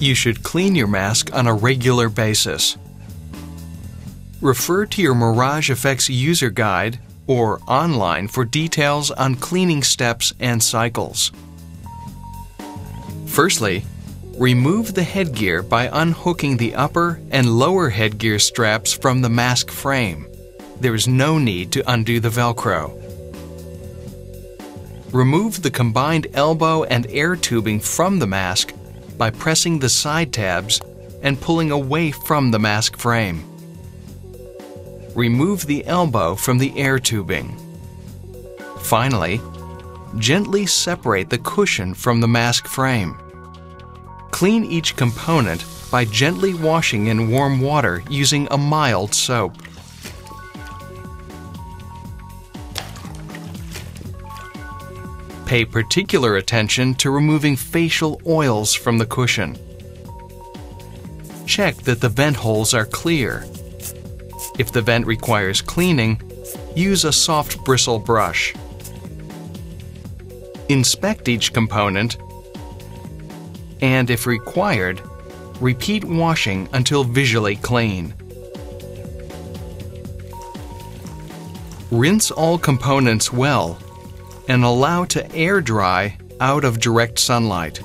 You should clean your mask on a regular basis. Refer to your Mirage FX user guide or online for details on cleaning steps and cycles. Firstly, remove the headgear by unhooking the upper and lower headgear straps from the mask frame. There is no need to undo the Velcro. Remove the combined elbow and air tubing from the mask by pressing the side tabs and pulling away from the mask frame. Remove the elbow from the air tubing. Finally, gently separate the cushion from the mask frame. Clean each component by gently washing in warm water using a mild soap. Pay particular attention to removing facial oils from the cushion. Check that the vent holes are clear. If the vent requires cleaning, use a soft bristle brush. Inspect each component, and if required, repeat washing until visually clean. Rinse all components well and allow to air dry out of direct sunlight.